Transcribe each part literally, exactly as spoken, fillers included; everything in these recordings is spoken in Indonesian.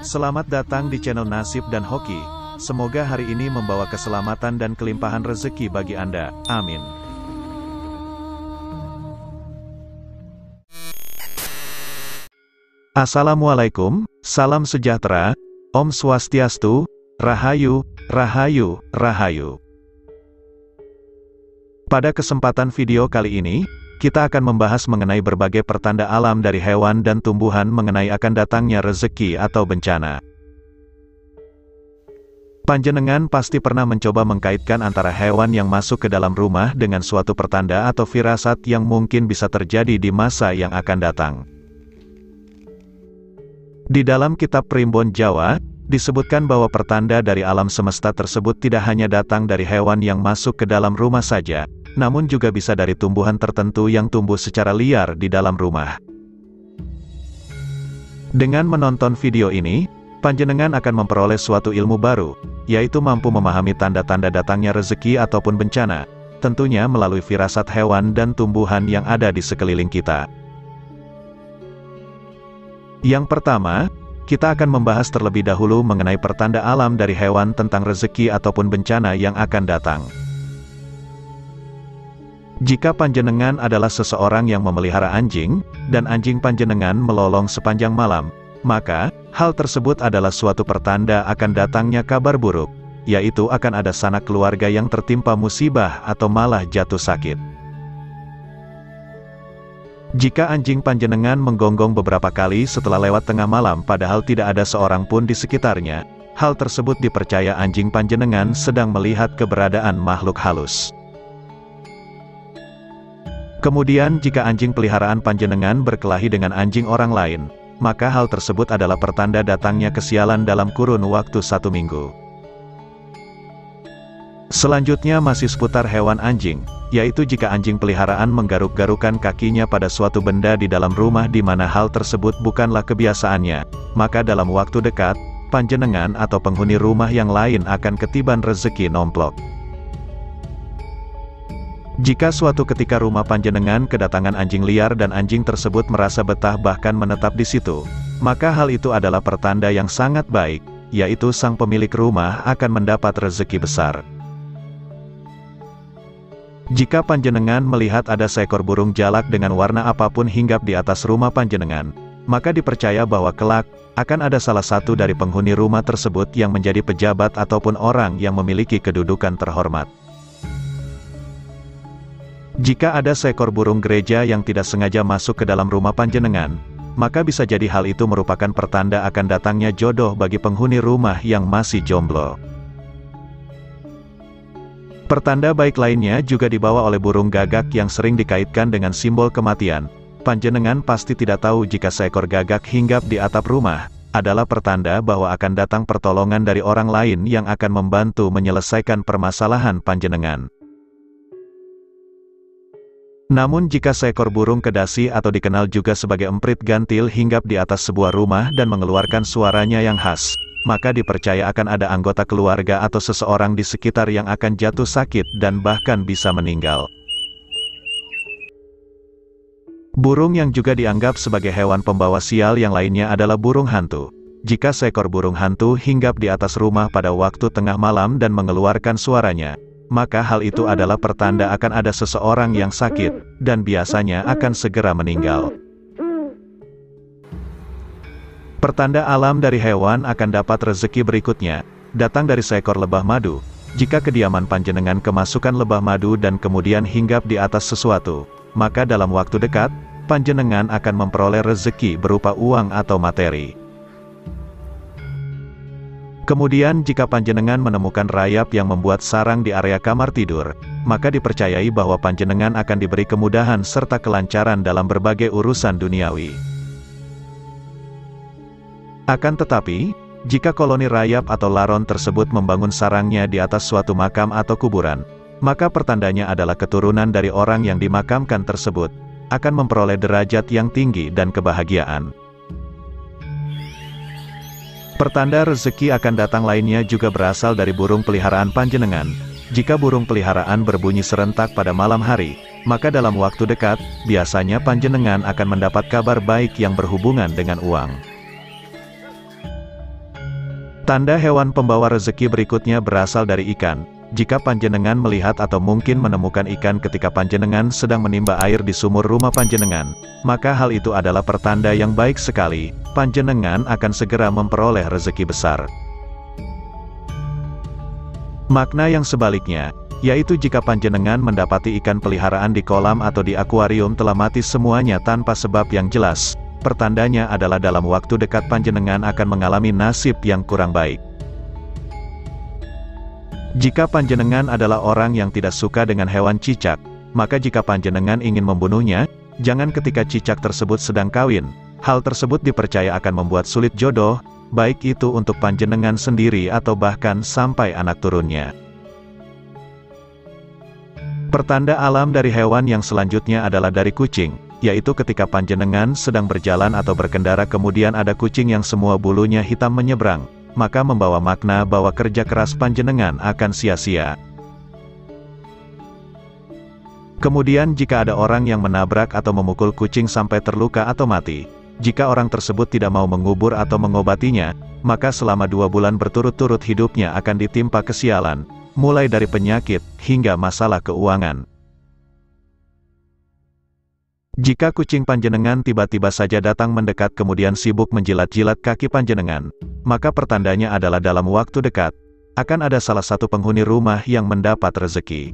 Selamat datang di channel Nasib dan Hoki. Semoga hari ini membawa keselamatan dan kelimpahan rezeki bagi Anda. Amin. Assalamualaikum, salam sejahtera, Om Swastiastu, Rahayu, Rahayu, Rahayu. Pada kesempatan video kali ini, kita akan membahas mengenai berbagai pertanda alam dari hewan dan tumbuhan mengenai akan datangnya rezeki atau bencana. Panjenengan pasti pernah mencoba mengkaitkan antara hewan yang masuk ke dalam rumah dengan suatu pertanda atau firasat yang mungkin bisa terjadi di masa yang akan datang. Di dalam kitab Primbon Jawa, disebutkan bahwa pertanda dari alam semesta tersebut tidak hanya datang dari hewan yang masuk ke dalam rumah saja, namun juga bisa dari tumbuhan tertentu yang tumbuh secara liar di dalam rumah. Dengan menonton video ini, panjenengan akan memperoleh suatu ilmu baru, yaitu mampu memahami tanda-tanda datangnya rezeki ataupun bencana, tentunya melalui firasat hewan dan tumbuhan yang ada di sekeliling kita. Yang pertama, kita akan membahas terlebih dahulu mengenai pertanda alam dari hewan tentang rezeki ataupun bencana yang akan datang. Jika panjenengan adalah seseorang yang memelihara anjing, dan anjing panjenengan melolong sepanjang malam, maka hal tersebut adalah suatu pertanda akan datangnya kabar buruk, yaitu akan ada sanak keluarga yang tertimpa musibah atau malah jatuh sakit. Jika anjing panjenengan menggonggong beberapa kali setelah lewat tengah malam padahal tidak ada seorang pun di sekitarnya, hal tersebut dipercaya anjing panjenengan sedang melihat keberadaan makhluk halus. Kemudian jika anjing peliharaan panjenengan berkelahi dengan anjing orang lain, maka hal tersebut adalah pertanda datangnya kesialan dalam kurun waktu satu minggu. Selanjutnya masih seputar hewan anjing, yaitu jika anjing peliharaan menggaruk-garukan kakinya pada suatu benda di dalam rumah di mana hal tersebut bukanlah kebiasaannya, maka dalam waktu dekat, panjenengan atau penghuni rumah yang lain akan ketiban rezeki nomplok. Jika suatu ketika rumah panjenengan kedatangan anjing liar dan anjing tersebut merasa betah bahkan menetap di situ, maka hal itu adalah pertanda yang sangat baik, yaitu sang pemilik rumah akan mendapat rezeki besar. Jika panjenengan melihat ada seekor burung jalak dengan warna apapun hinggap di atas rumah panjenengan, maka dipercaya bahwa kelak, akan ada salah satu dari penghuni rumah tersebut yang menjadi pejabat ataupun orang yang memiliki kedudukan terhormat. Jika ada seekor burung gereja yang tidak sengaja masuk ke dalam rumah panjenengan, maka bisa jadi hal itu merupakan pertanda akan datangnya jodoh bagi penghuni rumah yang masih jomblo. Pertanda baik lainnya juga dibawa oleh burung gagak yang sering dikaitkan dengan simbol kematian. Panjenengan pasti tidak tahu jika seekor gagak hinggap di atap rumah, adalah pertanda bahwa akan datang pertolongan dari orang lain yang akan membantu menyelesaikan permasalahan panjenengan. Namun jika seekor burung kedasi atau dikenal juga sebagai emprit gantil hinggap di atas sebuah rumah dan mengeluarkan suaranya yang khas, maka dipercaya akan ada anggota keluarga atau seseorang di sekitar yang akan jatuh sakit dan bahkan bisa meninggal. Burung yang juga dianggap sebagai hewan pembawa sial yang lainnya adalah burung hantu. Jika seekor burung hantu hinggap di atas rumah pada waktu tengah malam dan mengeluarkan suaranya, maka hal itu adalah pertanda akan ada seseorang yang sakit, dan biasanya akan segera meninggal. Pertanda alam dari hewan akan dapat rezeki berikutnya, datang dari seekor lebah madu. Jika kediaman panjenengan kemasukan lebah madu dan kemudian hinggap di atas sesuatu, maka dalam waktu dekat, panjenengan akan memperoleh rezeki berupa uang atau materi. Kemudian jika panjenengan menemukan rayap yang membuat sarang di area kamar tidur, maka dipercayai bahwa panjenengan akan diberi kemudahan serta kelancaran dalam berbagai urusan duniawi. Akan tetapi, jika koloni rayap atau laron tersebut membangun sarangnya di atas suatu makam atau kuburan, maka pertandanya adalah keturunan dari orang yang dimakamkan tersebut, akan memperoleh derajat yang tinggi dan kebahagiaan. Pertanda rezeki akan datang lainnya juga berasal dari burung peliharaan panjenengan. Jika burung peliharaan berbunyi serentak pada malam hari, maka dalam waktu dekat, biasanya panjenengan akan mendapat kabar baik yang berhubungan dengan uang. Tanda hewan pembawa rezeki berikutnya berasal dari ikan. Jika panjenengan melihat atau mungkin menemukan ikan ketika panjenengan sedang menimba air di sumur rumah panjenengan, maka hal itu adalah pertanda yang baik sekali, panjenengan akan segera memperoleh rezeki besar. Makna yang sebaliknya, yaitu jika panjenengan mendapati ikan peliharaan di kolam atau di akuarium telah mati semuanya tanpa sebab yang jelas, pertandanya adalah dalam waktu dekat panjenengan akan mengalami nasib yang kurang baik. Jika panjenengan adalah orang yang tidak suka dengan hewan cicak, maka jika panjenengan ingin membunuhnya, jangan ketika cicak tersebut sedang kawin. Hal tersebut dipercaya akan membuat sulit jodoh, baik itu untuk panjenengan sendiri atau bahkan sampai anak turunnya. Pertanda alam dari hewan yang selanjutnya adalah dari kucing, yaitu ketika panjenengan sedang berjalan atau berkendara kemudian ada kucing yang semua bulunya hitam menyeberang, maka membawa makna bahwa kerja keras panjenengan akan sia-sia. Kemudian jika ada orang yang menabrak atau memukul kucing sampai terluka atau mati, jika orang tersebut tidak mau mengubur atau mengobatinya, maka selama dua bulan berturut-turut hidupnya akan ditimpa kesialan, mulai dari penyakit, hingga masalah keuangan. Jika kucing panjenengan tiba-tiba saja datang mendekat kemudian sibuk menjilat-jilat kaki panjenengan, maka pertandanya adalah dalam waktu dekat, akan ada salah satu penghuni rumah yang mendapat rezeki.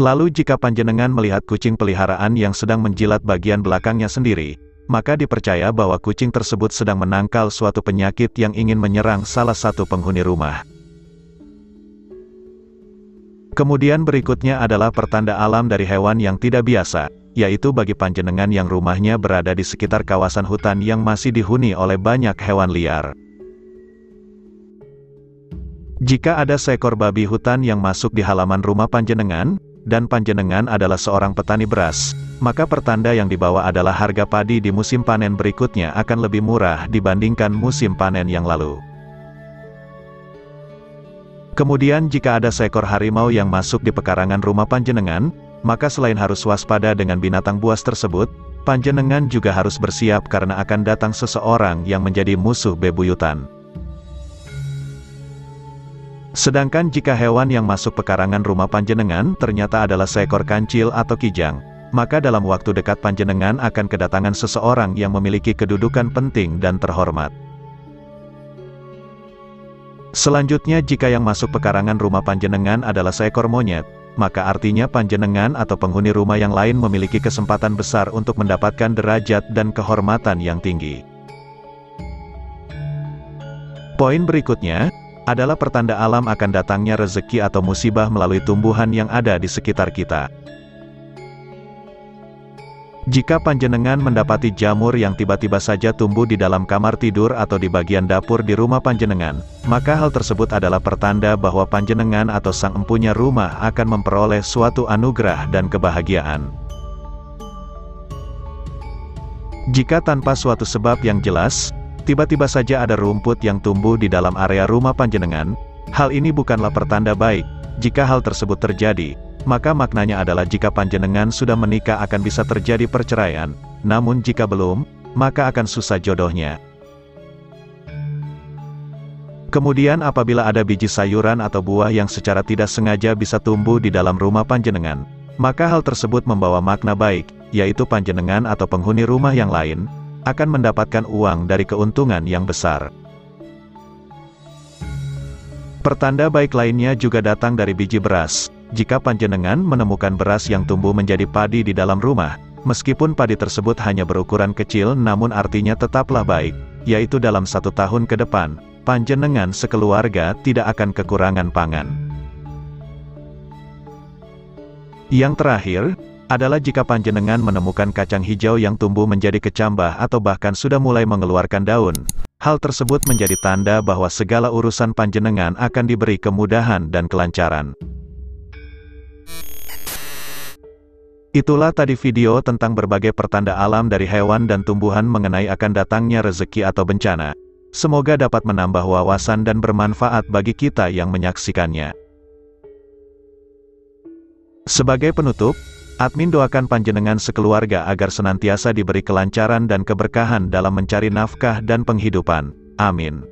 Lalu jika panjenengan melihat kucing peliharaan yang sedang menjilat bagian belakangnya sendiri, maka dipercaya bahwa kucing tersebut sedang menangkal suatu penyakit yang ingin menyerang salah satu penghuni rumah. Kemudian berikutnya adalah pertanda alam dari hewan yang tidak biasa, yaitu bagi panjenengan yang rumahnya berada di sekitar kawasan hutan yang masih dihuni oleh banyak hewan liar. Jika ada seekor babi hutan yang masuk di halaman rumah panjenengan, dan panjenengan adalah seorang petani beras, maka pertanda yang dibawa adalah harga padi di musim panen berikutnya akan lebih murah dibandingkan musim panen yang lalu. Kemudian jika ada seekor harimau yang masuk di pekarangan rumah panjenengan, maka selain harus waspada dengan binatang buas tersebut, panjenengan juga harus bersiap karena akan datang seseorang yang menjadi musuh bebuyutan. Sedangkan jika hewan yang masuk pekarangan rumah panjenengan ternyata adalah seekor kancil atau kijang, maka dalam waktu dekat panjenengan akan kedatangan seseorang yang memiliki kedudukan penting dan terhormat. Selanjutnya jika yang masuk pekarangan rumah panjenengan adalah seekor monyet, maka artinya panjenengan atau penghuni rumah yang lain memiliki kesempatan besar untuk mendapatkan derajat dan kehormatan yang tinggi. Poin berikutnya adalah pertanda alam akan datangnya rezeki atau musibah melalui tumbuhan yang ada di sekitar kita. Jika panjenengan mendapati jamur yang tiba-tiba saja tumbuh di dalam kamar tidur atau di bagian dapur di rumah panjenengan, maka hal tersebut adalah pertanda bahwa panjenengan atau sang empunya rumah akan memperoleh suatu anugerah dan kebahagiaan. Jika tanpa suatu sebab yang jelas, tiba-tiba saja ada rumput yang tumbuh di dalam area rumah panjenengan, hal ini bukanlah pertanda baik. Jika hal tersebut terjadi, maka maknanya adalah jika panjenengan sudah menikah akan bisa terjadi perceraian, namun jika belum, maka akan susah jodohnya. Kemudian apabila ada biji sayuran atau buah yang secara tidak sengaja bisa tumbuh di dalam rumah panjenengan, maka hal tersebut membawa makna baik, yaitu panjenengan atau penghuni rumah yang lain akan mendapatkan uang dari keuntungan yang besar. Pertanda baik lainnya juga datang dari biji beras. Jika panjenengan menemukan beras yang tumbuh menjadi padi di dalam rumah, meskipun padi tersebut hanya berukuran kecil namun artinya tetaplah baik, yaitu dalam satu tahun ke depan, panjenengan sekeluarga tidak akan kekurangan pangan. Yang terakhir adalah jika panjenengan menemukan kacang hijau yang tumbuh menjadi kecambah atau bahkan sudah mulai mengeluarkan daun, hal tersebut menjadi tanda bahwa segala urusan panjenengan akan diberi kemudahan dan kelancaran. Itulah tadi video tentang berbagai pertanda alam dari hewan dan tumbuhan mengenai akan datangnya rezeki atau bencana. Semoga dapat menambah wawasan dan bermanfaat bagi kita yang menyaksikannya. Sebagai penutup, admin doakan panjenengan sekeluarga agar senantiasa diberi kelancaran dan keberkahan dalam mencari nafkah dan penghidupan. Amin.